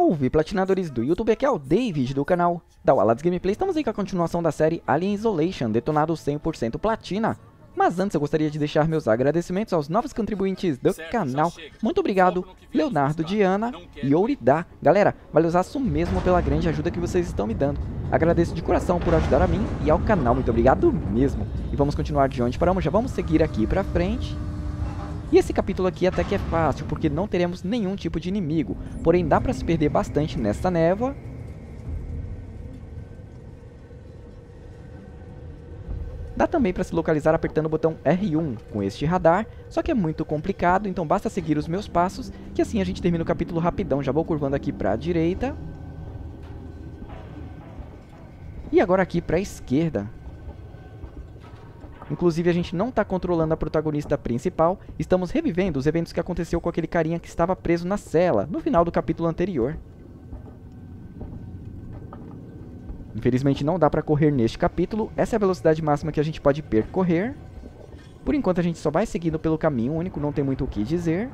Salve, platinadores do YouTube, aqui é o David do canal Dawallades Gameplay. Estamos aí com a continuação da série Alien: Isolation, detonado 100% platina. Mas antes eu gostaria de deixar meus agradecimentos aos novos contribuintes do canal. Muito obrigado, Leonardo, Diana e Ourida. Galera, valeuzaço mesmo pela grande ajuda que vocês estão me dando. Agradeço de coração por ajudar a mim e ao canal, muito obrigado mesmo. E vamos continuar de onde paramos, já vamos seguir aqui pra frente. E esse capítulo aqui até que é fácil, porque não teremos nenhum tipo de inimigo. Porém, dá pra se perder bastante nessa névoa. Dá também pra se localizar apertando o botão R1 com este radar, só que é muito complicado, então basta seguir os meus passos, que assim a gente termina o capítulo rapidão. Já vou curvando aqui pra direita. E agora aqui pra esquerda. Inclusive, a gente não está controlando a protagonista principal, estamos revivendo os eventos que aconteceu com aquele carinha que estava preso na cela, no final do capítulo anterior. Infelizmente não dá para correr neste capítulo, essa é a velocidade máxima que a gente pode percorrer. Por enquanto a gente só vai seguindo pelo caminho único, não tem muito o que dizer.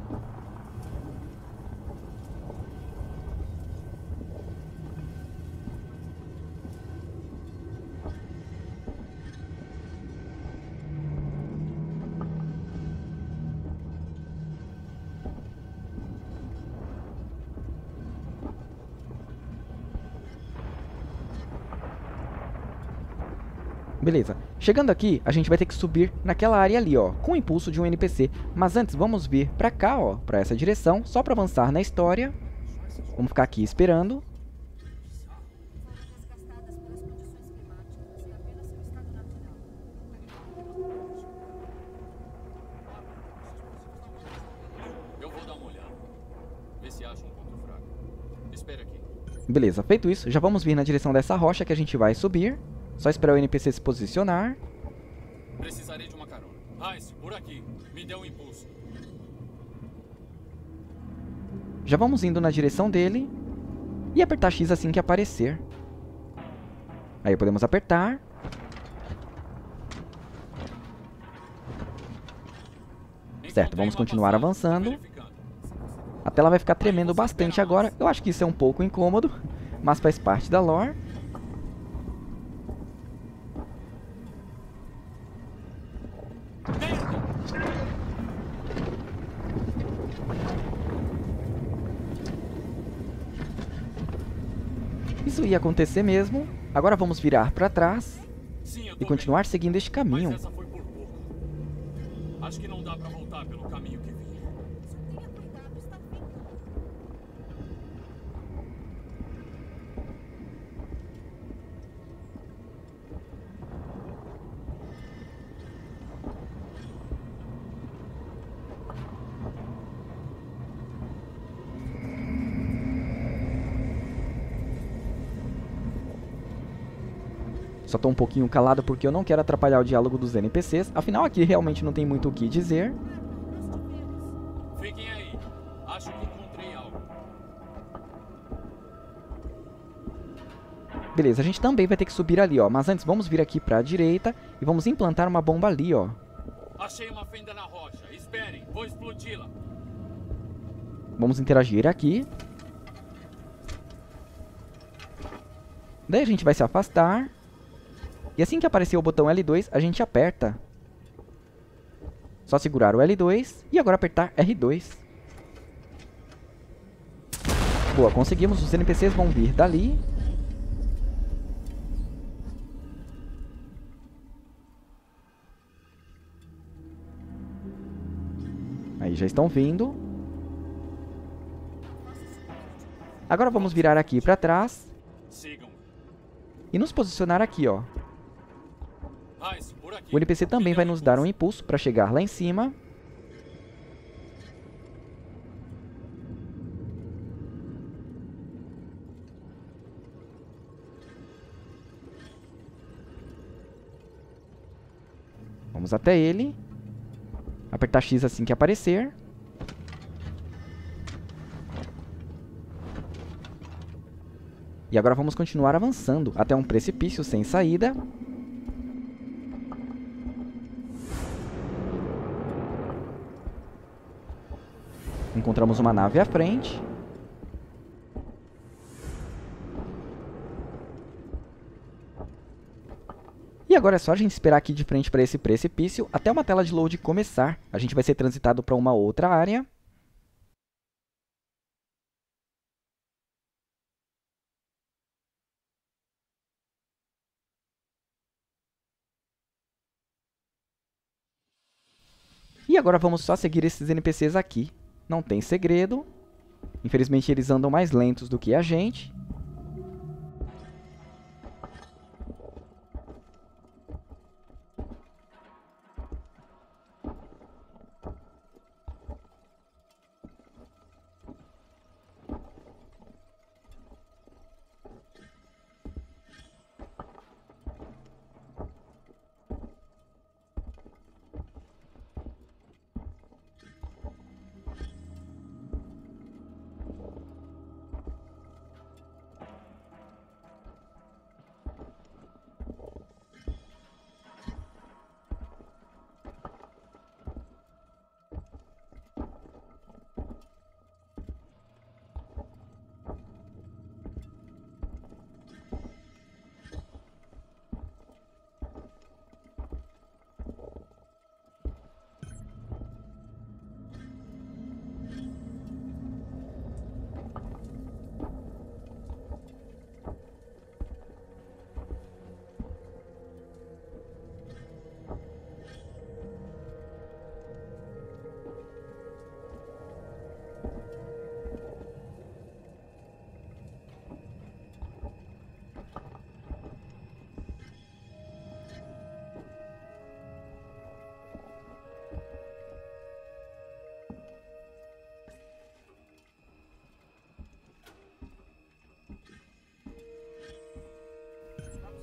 Beleza, chegando aqui, a gente vai ter que subir naquela área ali, ó, com o impulso de um NPC. Mas antes, vamos vir pra cá, ó, pra essa direção, só pra avançar na história. Vamos ficar aqui esperando. Eu vou dar uma olhada. Vê se acha um ponto fraco. Espera aqui. Beleza, feito isso, já vamos vir na direção dessa rocha que a gente vai subir. Só esperar o NPC se posicionar. Precisarei de uma carona. Ice, por aqui. Me dê um impulso. Já vamos indo na direção dele e apertar X assim que aparecer. Aí podemos apertar. Certo, vamos continuar avançando. A tela vai ficar tremendo bastante agora. Eu acho que isso é um pouco incômodo, mas faz parte da lore. Isso ia acontecer mesmo. Agora vamos virar pra trás. Sim, e continuar bem. Seguindo este caminho. Mas essa foi por pouco. Acho que não dá pra voltar pelo caminho que vim. Só tô um pouquinho calado porque eu não quero atrapalhar o diálogo dos NPCs. Afinal, aqui realmente não tem muito o que dizer. Fiquem aí. Acho que encontrei algo. Beleza, a gente também vai ter que subir ali, ó. Mas antes, vamos vir aqui pra direita e vamos implantar uma bomba ali, ó. Achei uma fenda na rocha. Esperem, vou explodi-la. Vamos interagir aqui. Daí a gente vai se afastar. E assim que aparecer o botão L2, a gente aperta. Só segurar o L2 e agora apertar R2. Boa, conseguimos. Os NPCs vão vir dali. Aí já estão vindo. Agora vamos virar aqui pra trás. E nos posicionar aqui, ó. O NPC também vai nos dar um impulso para chegar lá em cima. Vamos até ele. Apertar X assim que aparecer. E agora vamos continuar avançando até um precipício sem saída. Encontramos uma nave à frente. E agora é só a gente esperar aqui de frente para esse precipício até uma tela de load começar. A gente vai ser transitado para uma outra área. E agora vamos só seguir esses NPCs aqui. Não tem segredo. Infelizmente eles andam mais lentos do que a gente.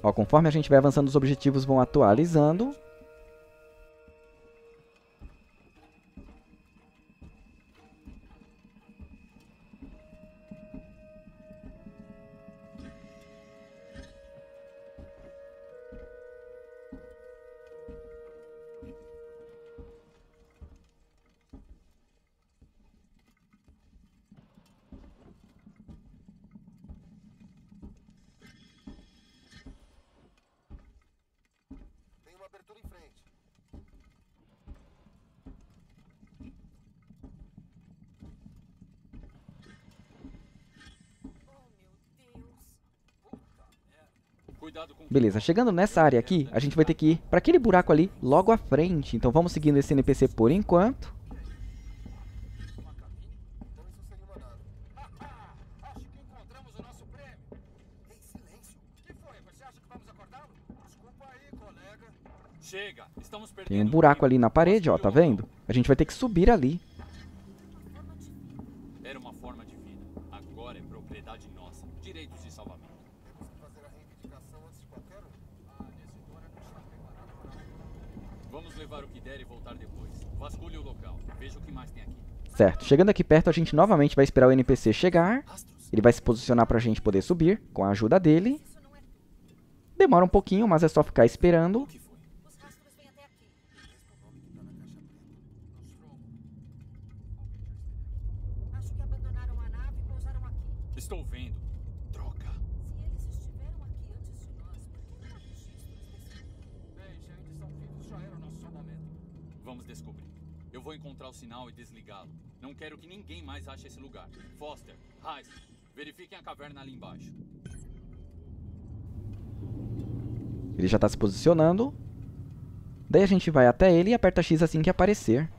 Ó, conforme a gente vai avançando, os objetivos vão atualizando. Beleza, chegando nessa área aqui, a gente vai ter que ir para aquele buraco ali logo à frente. Então vamos seguindo esse NPC por enquanto. Tem um buraco ali na parede, ó, tá vendo? A gente vai ter que subir ali. Era uma forma de vida, agora é propriedade nossa, direitos de salvamento. Vamos levar o que der e voltar depois. Vasculhe o local. Veja o que mais tem aqui. Certo. Chegando aqui perto, a gente novamente vai esperar o NPC chegar. Ele vai se posicionar pra gente poder subir com a ajuda dele. Demora um pouquinho, mas é só ficar esperando. Estou vendo. Vamos descobrir. Eu vou encontrar o sinal e desligá-lo. Não quero que ninguém mais ache esse lugar. Foster, Heist, verifiquem a caverna ali embaixo. Ele já está se posicionando. Daí a gente vai até ele e aperta X assim que aparecer.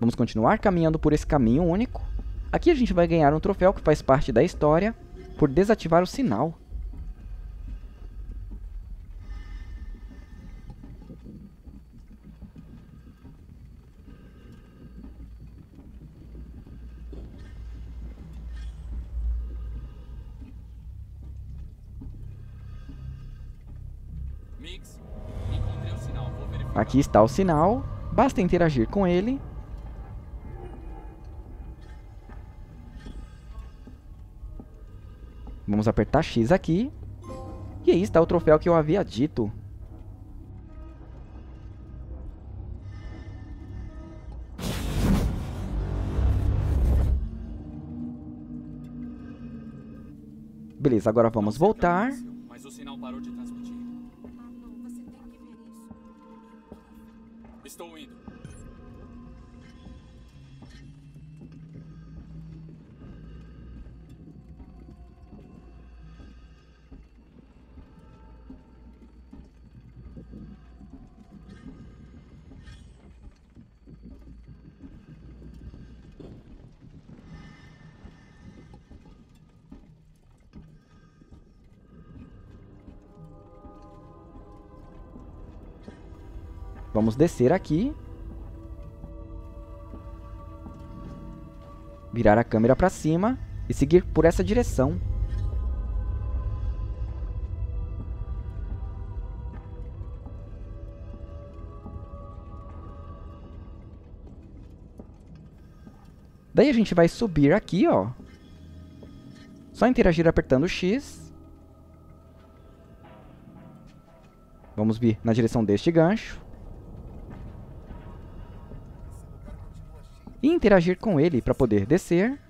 Vamos continuar caminhando por esse caminho único. Aqui a gente vai ganhar um troféu que faz parte da história por desativar o sinal. Aqui está o sinal, basta interagir com ele. Vamos apertar X aqui. E aí está o troféu que eu havia dito. Beleza, agora vamos voltar. Mas o sinal parou de transmitir. Marlo, você tem que ver isso. Estou indo. Vamos descer aqui. Virar a câmera para cima e seguir por essa direção. Daí a gente vai subir aqui, ó. Só interagir apertando o X. Vamos vir na direção deste gancho. E interagir com ele para poder descer.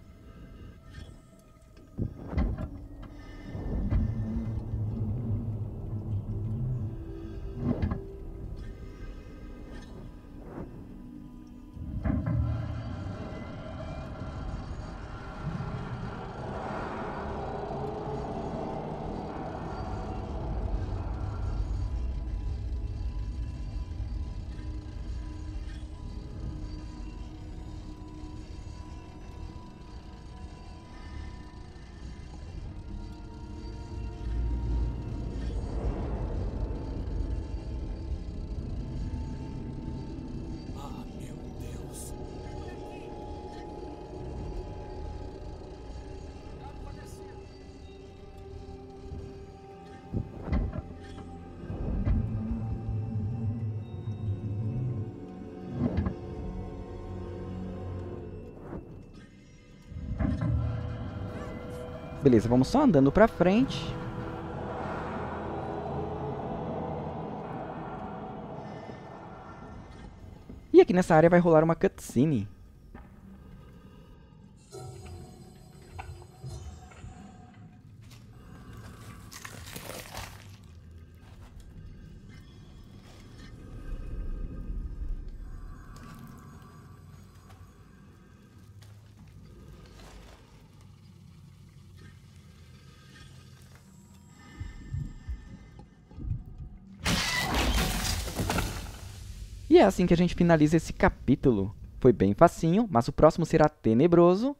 Beleza, vamos só andando pra frente. E aqui nessa área vai rolar uma cutscene. E é assim que a gente finaliza esse capítulo. Foi bem facinho, mas o próximo será tenebroso.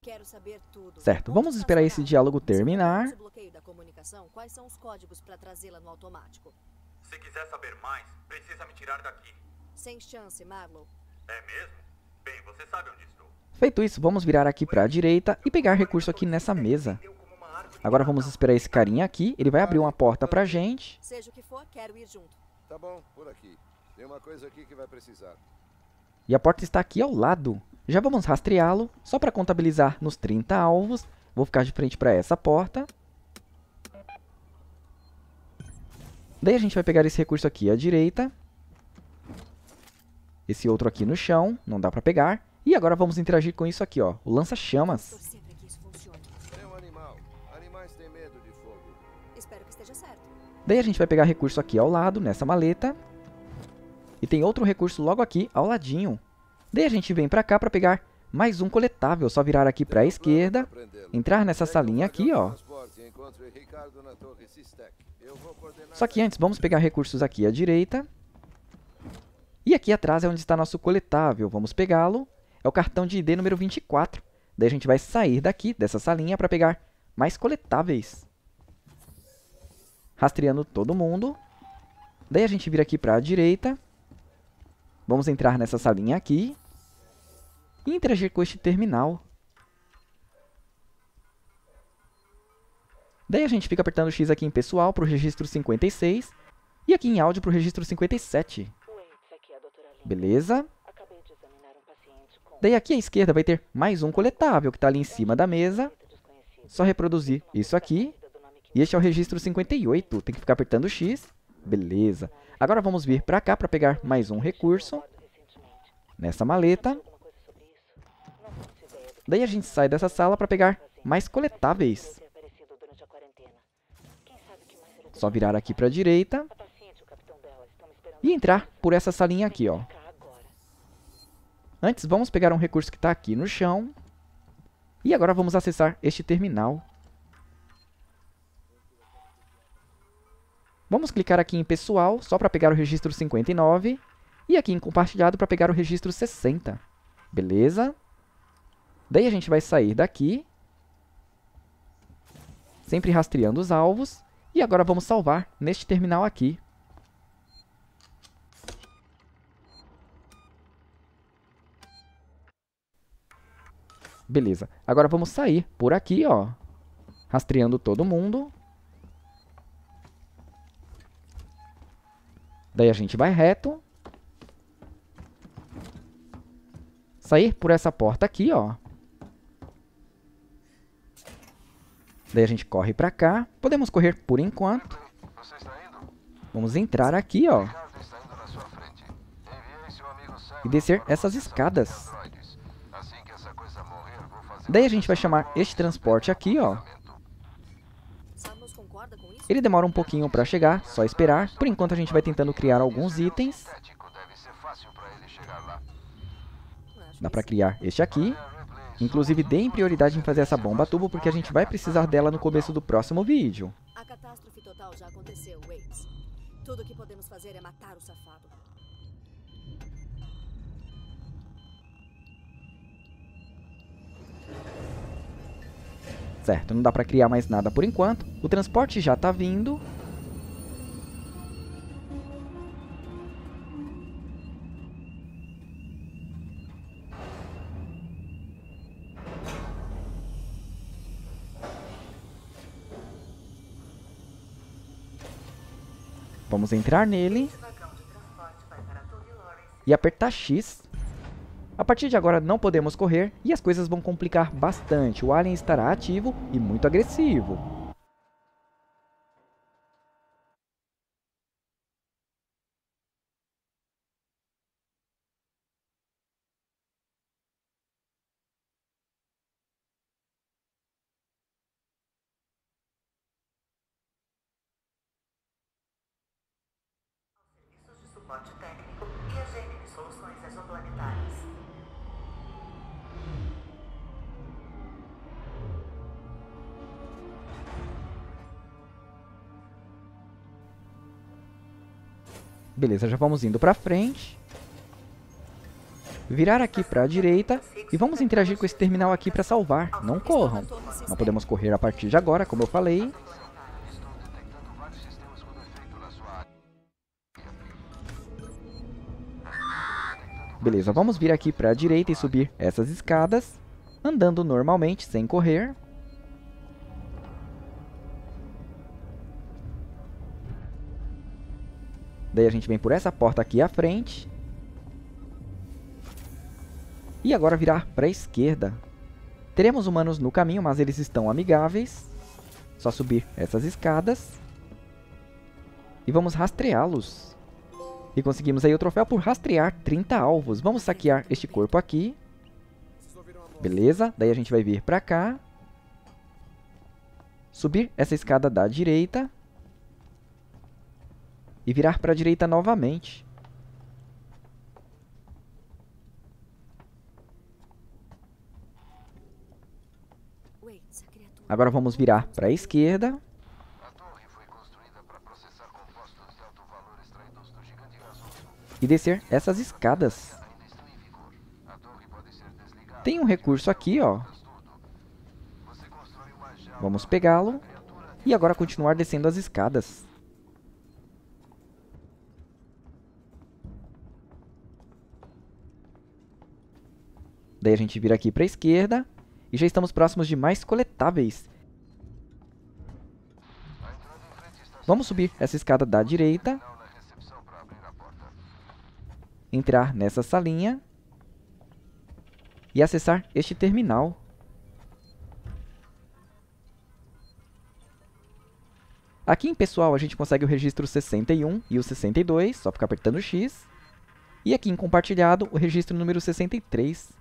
Quero saber tudo. Certo, vamos esperar esse diálogo terminar. Bloqueio da comunicação, quais são os códigos para trazê-la no automático? Se quiser saber mais, precisa me tirar daqui. Sem chance, Marlo. É mesmo? Bem, você sabe onde estou. Feito isso, vamos virar aqui para a direita e pegar recurso aqui nessa mesa. Agora vamos esperar esse carinha aqui, ele vai abrir uma porta pra gente. Seja o que for, quero ir junto. Tá bom, por aqui. Tem uma coisa aqui que vai precisar. E a porta está aqui ao lado. Já vamos rastreá-lo, só para contabilizar nos 30 alvos. Vou ficar de frente para essa porta. Daí a gente vai pegar esse recurso aqui à direita. Esse outro aqui no chão, não dá para pegar. E agora vamos interagir com isso aqui, ó, o lança-chamas. Daí a gente vai pegar recurso aqui ao lado, nessa maleta. E tem outro recurso logo aqui, ao ladinho. Daí a gente vem pra cá pra pegar mais um coletável. Só virar aqui pra esquerda, entrar nessa salinha aqui, ó. Só que antes, vamos pegar recursos aqui à direita. E aqui atrás é onde está nosso coletável. Vamos pegá-lo. É o cartão de ID número 24. Daí a gente vai sair daqui, dessa salinha, pra pegar mais coletáveis. Rastreando todo mundo. Daí a gente vira aqui pra direita. Vamos entrar nessa salinha aqui e interagir com este terminal. Daí a gente fica apertando X aqui em pessoal para o registro 56 e aqui em áudio para o registro 57. Beleza. Daí aqui à esquerda vai ter mais um coletável que está ali em cima da mesa. Só reproduzir isso aqui. E este é o registro 58. Tem que ficar apertando o X. Beleza. Agora vamos vir para cá para pegar mais um recurso. Nessa maleta. Daí a gente sai dessa sala para pegar mais coletáveis. Só virar aqui para a direita. E entrar por essa salinha aqui, ó. Antes, vamos pegar um recurso que está aqui no chão. E agora vamos acessar este terminal. Vamos clicar aqui em pessoal, só para pegar o registro 59. E aqui em compartilhado para pegar o registro 60. Beleza? Daí a gente vai sair daqui. Sempre rastreando os alvos. E agora vamos salvar neste terminal aqui. Beleza. Agora vamos sair por aqui, ó. Rastreando todo mundo. Daí a gente vai reto. Sair por essa porta aqui, ó. Daí a gente corre pra cá. Podemos correr por enquanto. Vamos entrar aqui, ó. E descer essas escadas. Daí a gente vai chamar este transporte aqui, ó. Ele demora um pouquinho para chegar, só esperar. Por enquanto a gente vai tentando criar alguns itens. Dá para criar este aqui. Inclusive, deem prioridade em fazer essa bomba tubo, porque a gente vai precisar dela no começo do próximo vídeo. A catástrofe total já aconteceu, Waits. Tudo que podemos fazer é matar o safado. Certo, não dá pra criar mais nada por enquanto. O transporte já tá vindo. Vamos entrar nele. E apertar X. A partir de agora não podemos correr e as coisas vão complicar bastante. O alien estará ativo e muito agressivo. Serviços de suporte técnico e agente de soluções exoplanetárias. Beleza, já vamos indo pra frente. Virar aqui pra direita. E vamos interagir com esse terminal aqui pra salvar. Não corram. Não podemos correr a partir de agora, como eu falei. Beleza, vamos vir aqui pra direita e subir essas escadas. Andando normalmente, sem correr. Daí a gente vem por essa porta aqui à frente. E agora virar para a esquerda. Teremos humanos no caminho, mas eles estão amigáveis. Só subir essas escadas. E vamos rastreá-los. E conseguimos aí o troféu por rastrear 30 alvos. Vamos saquear este corpo aqui. Beleza, daí a gente vai vir para cá. Subir essa escada da direita. E virar para a direita novamente. Agora vamos virar para a esquerda. E descer essas escadas. Tem um recurso aqui, ó. Vamos pegá-lo. E agora continuar descendo as escadas. Daí a gente vira aqui para a esquerda e já estamos próximos de mais coletáveis. Vamos subir essa escada da direita. entrar nessa salinha e acessar este terminal. Aqui, pessoal, a gente consegue o registro 61 e o 62, só ficar apertando o X. E aqui em compartilhado, o registro número 63.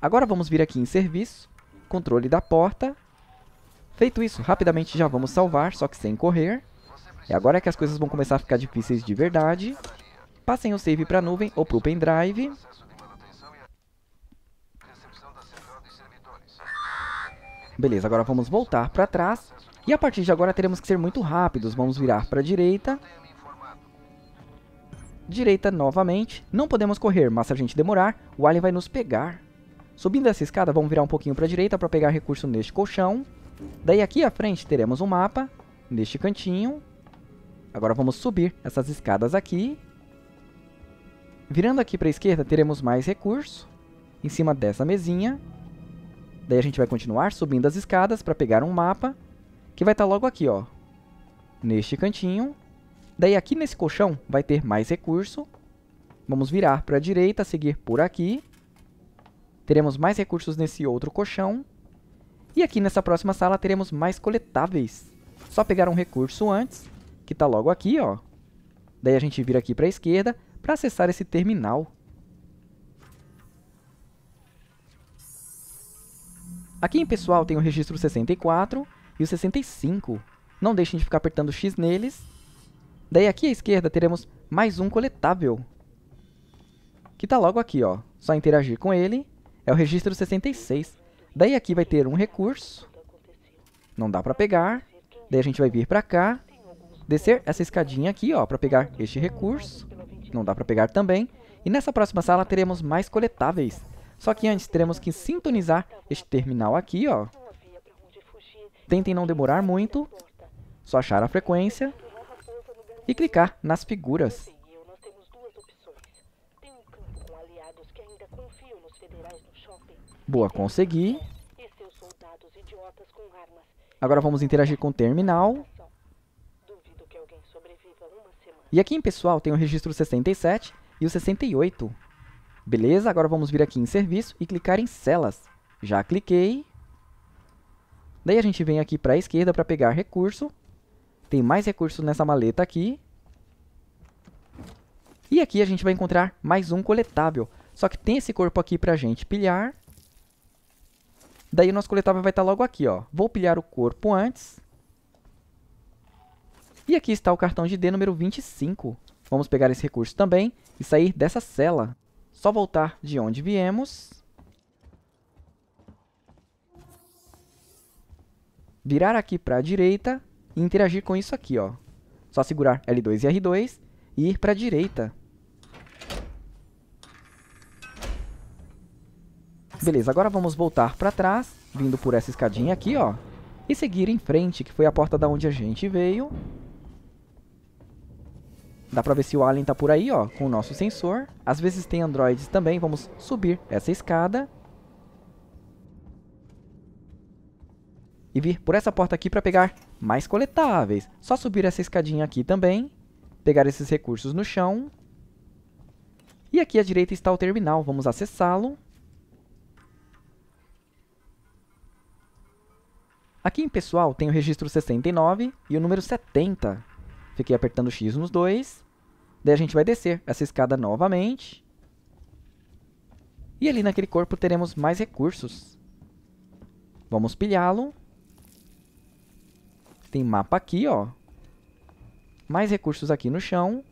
Agora vamos vir aqui em serviço, controle da porta. Feito isso, rapidamente já vamos salvar, só que sem correr. E agora é que as coisas vão começar a ficar difíceis de verdade. Passem o save para a nuvem ou para o pendrive. Beleza, agora vamos voltar para trás. E a partir de agora teremos que ser muito rápidos. Vamos virar para a direita. Direita novamente. Não podemos correr, mas se a gente demorar, o alien vai nos pegar. Subindo essa escada, vamos virar um pouquinho para a direita para pegar recurso neste colchão. Daí aqui à frente teremos um mapa, neste cantinho. Agora vamos subir essas escadas aqui. Virando aqui para a esquerda, teremos mais recurso, em cima dessa mesinha. Daí a gente vai continuar subindo as escadas para pegar um mapa, que vai estar logo aqui, ó, neste cantinho. Daí aqui nesse colchão vai ter mais recurso. Vamos virar para a direita, seguir por aqui. Teremos mais recursos nesse outro colchão. E aqui nessa próxima sala teremos mais coletáveis. Só pegar um recurso antes, que está logo aqui, ó. Daí a gente vira aqui para a esquerda para acessar esse terminal. Aqui, pessoal, tem o registro 64 e o 65. Não deixem de ficar apertando X neles. Daí aqui à esquerda teremos mais um coletável, que está logo aqui, ó. Só interagir com ele. É o registro 66. Daí aqui vai ter um recurso. Não dá para pegar. Daí a gente vai vir para cá. Descer essa escadinha aqui, ó, para pegar este recurso. Não dá para pegar também. E nessa próxima sala teremos mais coletáveis. Só que antes teremos que sintonizar este terminal aqui, ó. Tentem não demorar muito. Só achar a frequência e clicar nas figuras. Boa, consegui. Agora vamos interagir com o terminal. E aqui, pessoal, tem o registro 67 e o 68. Beleza, agora vamos vir aqui em serviço e clicar em celas. Já cliquei. Daí a gente vem aqui para a esquerda para pegar recurso. Tem mais recurso nessa maleta aqui. E aqui a gente vai encontrar mais um coletável. Só que tem esse corpo aqui pra gente pilhar. Daí o nosso coletável vai estar logo aqui, ó. Vou pilhar o corpo antes. E aqui está o cartão de D número 25. Vamos pegar esse recurso também e sair dessa cela. Só voltar de onde viemos. Virar aqui pra direita e interagir com isso aqui, ó. Só segurar L2 e R2 e ir pra direita. Beleza, agora vamos voltar para trás, vindo por essa escadinha aqui, ó, e seguir em frente, que foi a porta da onde a gente veio. Dá pra ver se o alien tá por aí, ó, com o nosso sensor. Às vezes tem androides também, vamos subir essa escada. E vir por essa porta aqui pra pegar mais coletáveis. Só subir essa escadinha aqui também, pegar esses recursos no chão. E aqui à direita está o terminal, vamos acessá-lo. Aqui, pessoal, tem o registro 69 e o número 70. Fiquei apertando X nos dois. Daí a gente vai descer essa escada novamente. E ali naquele corpo teremos mais recursos. Vamos pilhá-lo. Tem mapa aqui, ó. Mais recursos aqui no chão.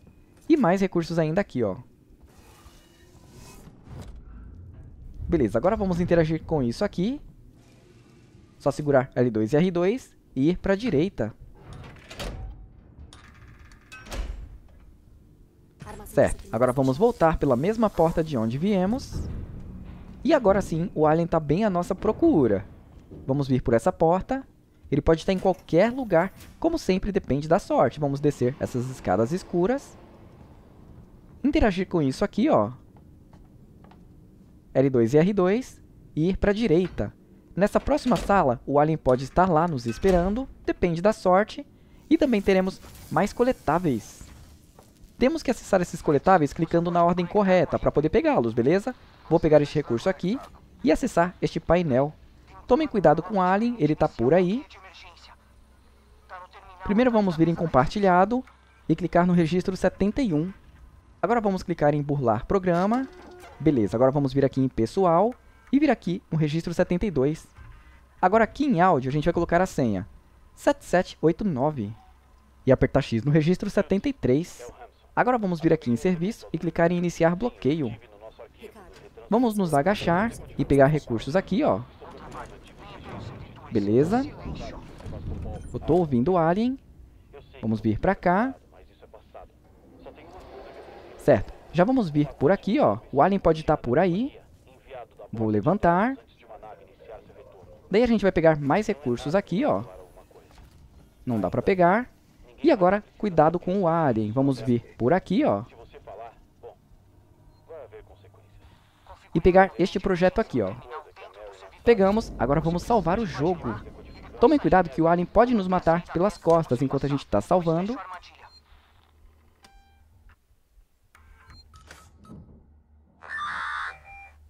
E mais recursos ainda aqui, ó. Beleza, agora vamos interagir com isso aqui. Só segurar L2 e R2 e ir para a direita. Certo, agora vamos voltar pela mesma porta de onde viemos. E agora sim, o alien está bem à nossa procura. Vamos vir por essa porta. Ele pode estar em qualquer lugar, como sempre depende da sorte. Vamos descer essas escadas escuras. Interagir com isso aqui, ó. L2 e R2 e ir para a direita. Nessa próxima sala, o alien pode estar lá nos esperando, depende da sorte, e também teremos mais coletáveis. Temos que acessar esses coletáveis clicando na ordem correta para poder pegá-los, beleza? Vou pegar este recurso aqui e acessar este painel. Tomem cuidado com o Alien, ele está por aí. Primeiro vamos vir em compartilhado e clicar no registro 71. Agora vamos clicar em burlar programa. Beleza, agora vamos vir aqui em pessoal e vir aqui no registro 72. Agora aqui em áudio a gente vai colocar a senha 7789 e apertar X no registro 73. Agora vamos vir aqui em serviço e clicar em iniciar bloqueio. Vamos nos agachar e pegar recursos aqui, ó. Beleza. Eu tô ouvindo o Alien. Vamos vir pra cá. Certo. Já vamos vir por aqui, ó. O Alien pode estar por aí. Vou levantar. Daí a gente vai pegar mais recursos aqui, ó. Não dá pra pegar. E agora, cuidado com o Alien. Vamos vir por aqui, ó. E pegar este projeto aqui, ó. Pegamos. Agora vamos salvar o jogo. Tomem cuidado que o Alien pode nos matar pelas costas enquanto a gente está salvando.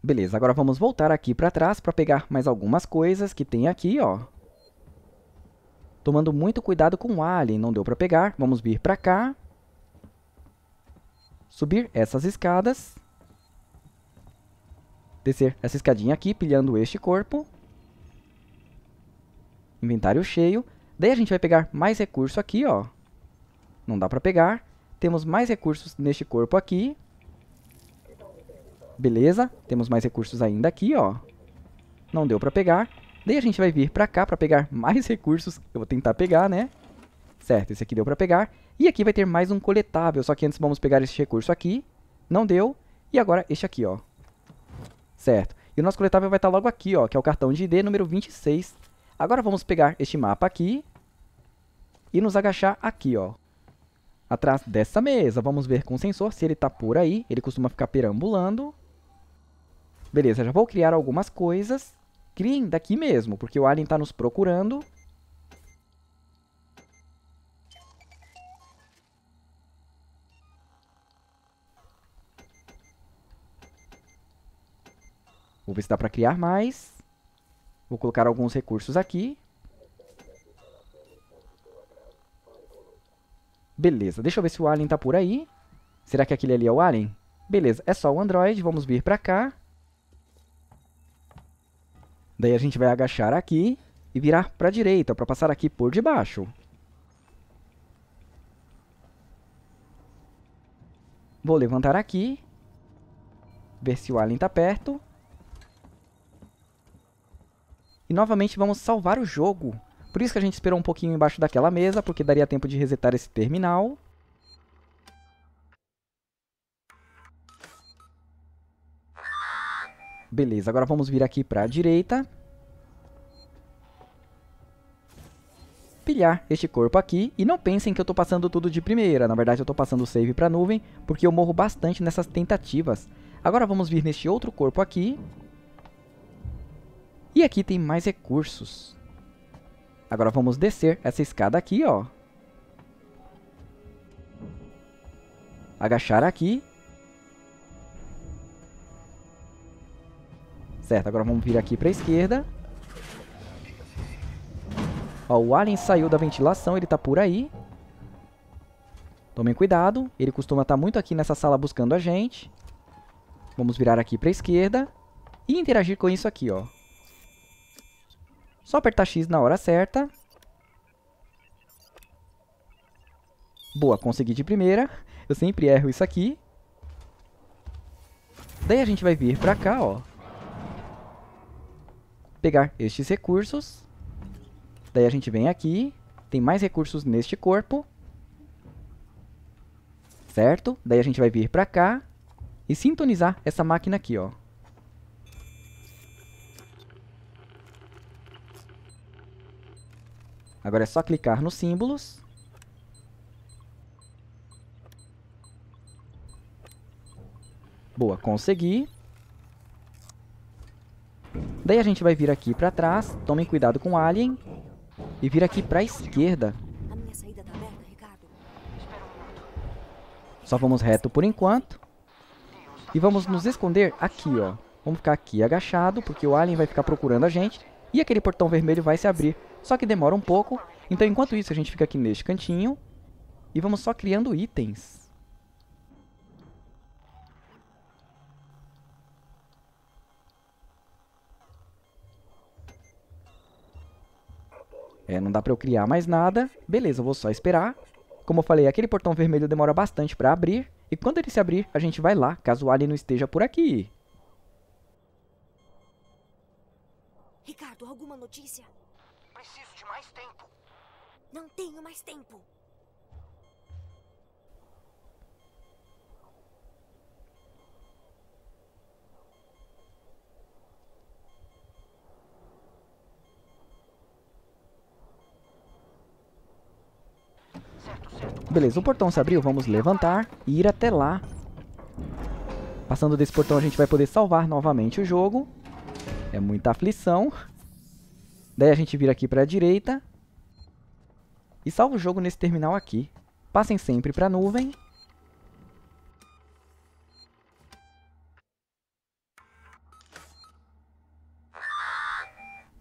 Beleza, agora vamos voltar aqui para trás para pegar mais algumas coisas que tem aqui, ó. Tomando muito cuidado com o Alien, não deu para pegar. Vamos vir para cá. Subir essas escadas. Descer essa escadinha aqui, pilhando este corpo. Inventário cheio. Daí a gente vai pegar mais recurso aqui, ó. Não dá pra pegar. Temos mais recursos neste corpo aqui. Beleza. Temos mais recursos ainda aqui, ó. Não deu pra pegar. Daí a gente vai vir pra cá pra pegar mais recursos. Eu vou tentar pegar, né? Certo, esse aqui deu pra pegar. E aqui vai ter mais um coletável. Só que antes vamos pegar esse recurso aqui. Não deu. E agora este aqui, ó. Certo. E o nosso coletável vai estar logo aqui, ó. Que é o cartão de ID número 26. Agora vamos pegar este mapa aqui e nos agachar aqui, ó. Atrás dessa mesa. Vamos ver com o sensor se ele tá por aí. Ele costuma ficar perambulando. Beleza, já vou criar algumas coisas. Criem daqui mesmo, porque o Alien tá nos procurando. Vou ver se dá pra criar mais. Vou colocar alguns recursos aqui. Beleza, deixa eu ver se o Alien tá por aí. Será que aquele ali é o Alien? Beleza, é só o Android, vamos vir pra cá. Daí a gente vai agachar aqui e virar pra direita, pra passar aqui por debaixo. Vou levantar aqui. Ver se o Alien tá perto. E novamente vamos salvar o jogo. Por isso que a gente esperou um pouquinho embaixo daquela mesa, porque daria tempo de resetar esse terminal. Beleza, agora vamos vir aqui para a direita. Pilhar este corpo aqui. E não pensem que eu estou passando tudo de primeira. Na verdade eu estou passando o save para a nuvem, porque eu morro bastante nessas tentativas. Agora vamos vir neste outro corpo aqui. E aqui tem mais recursos. Agora vamos descer essa escada aqui, ó. Agachar aqui. Certo, agora vamos vir aqui pra esquerda. Ó, o Alien saiu da ventilação, ele tá por aí. Tomem cuidado, ele costuma estar muito aqui nessa sala buscando a gente. Vamos virar aqui pra esquerda e interagir com isso aqui, ó. Só apertar X na hora certa. Boa, consegui de primeira. Eu sempre erro isso aqui. Daí a gente vai vir pra cá, ó. Pegar estes recursos. Daí a gente vem aqui. Tem mais recursos neste corpo. Certo? Daí a gente vai vir pra cá e sintonizar essa máquina aqui, ó. Agora é só clicar nos símbolos. Boa, consegui. Daí a gente vai vir aqui pra trás. Tomem cuidado com o Alien. E vir aqui pra esquerda. Só vamos reto por enquanto. E vamos nos esconder aqui, ó. Vamos ficar aqui agachado, porque o alien vai ficar procurando a gente. E aquele portão vermelho vai se abrir. Só que demora um pouco. Então, enquanto isso, a gente fica aqui neste cantinho. E vamos só criando itens. É, não dá pra eu criar mais nada. Beleza, eu vou só esperar. Como eu falei, aquele portão vermelho demora bastante pra abrir. E quando ele se abrir, a gente vai lá, caso o alien não esteja por aqui. Ricardo, alguma notícia? Preciso de mais tempo. Não tenho mais tempo. Beleza, o portão se abriu, vamos levantar e ir até lá. Passando desse portão a gente vai poder salvar novamente o jogo. É muita aflição. Daí a gente vira aqui pra direita. E salva o jogo nesse terminal aqui. Passem sempre pra nuvem.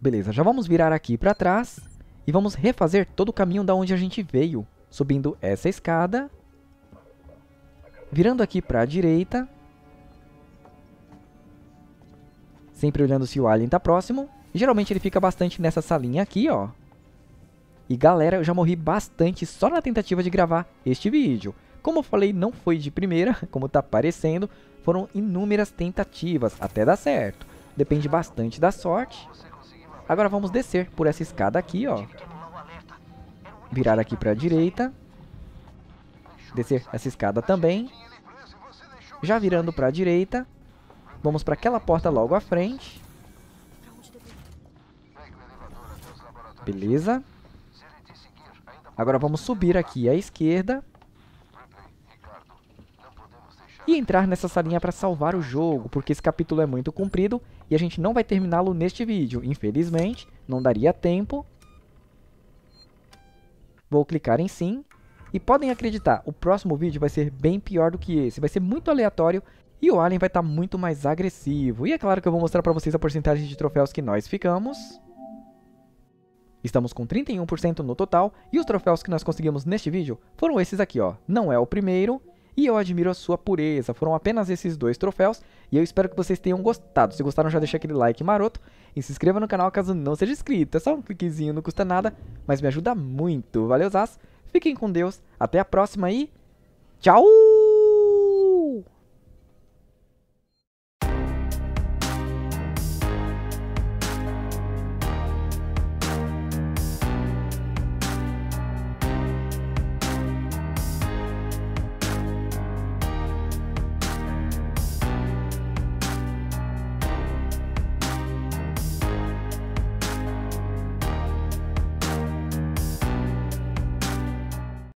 Beleza, já vamos virar aqui pra trás. E vamos refazer todo o caminho da onde a gente veio. Subindo essa escada, virando aqui para a direita, sempre olhando se o alien tá próximo. Geralmente ele fica bastante nessa salinha aqui, ó. E galera, eu já morri bastante só na tentativa de gravar este vídeo. Como eu falei, não foi de primeira, como tá parecendo, foram inúmeras tentativas até dar certo. Depende bastante da sorte. Agora vamos descer por essa escada aqui, ó. Virar aqui para a direita. Descer essa escada também. Já virando para a direita. Vamos para aquela porta logo à frente. Beleza. Agora vamos subir aqui à esquerda. E entrar nessa salinha para salvar o jogo, porque esse capítulo é muito comprido e a gente não vai terminá-lo neste vídeo. Infelizmente, não daria tempo. Vou clicar em sim. E podem acreditar, o próximo vídeo vai ser bem pior do que esse. Vai ser muito aleatório e o alien vai estar muito mais agressivo. E é claro que eu vou mostrar para vocês a porcentagem de troféus que nós ficamos. Estamos com 31% no total. E os troféus que nós conseguimos neste vídeo foram esses aqui, ó. Não é o primeiro. E eu admiro a sua pureza. Foram apenas esses dois troféus. E eu espero que vocês tenham gostado. Se gostaram, já deixa aquele like maroto. E se inscreva no canal caso não seja inscrito. É só um cliquezinho, não custa nada. Mas me ajuda muito. Valeu, Zaz. Fiquem com Deus. Até a próxima e... tchau!